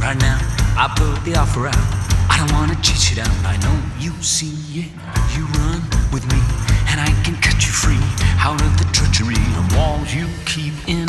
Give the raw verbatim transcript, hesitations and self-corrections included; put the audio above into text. right now. I put the offer out, I don't wanna chase you down. I know you see it, you run with me, and I can cut you free out of the treachery and walls you keep in.